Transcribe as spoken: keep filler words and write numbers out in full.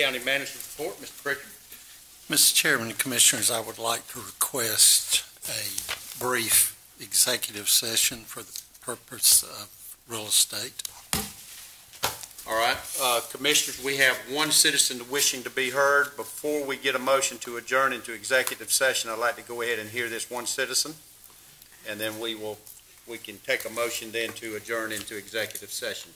County Manager's Report. Mister Pritchard. Mister Chairman and Commissioners, I would like to request a brief executive session for the purpose of real estate. All right. Uh, commissioners, we have one citizen wishing to be heard. Before we get a motion to adjourn into executive session, I'd like to go ahead and hear this one citizen, and then we will we can take a motion then to adjourn into executive session.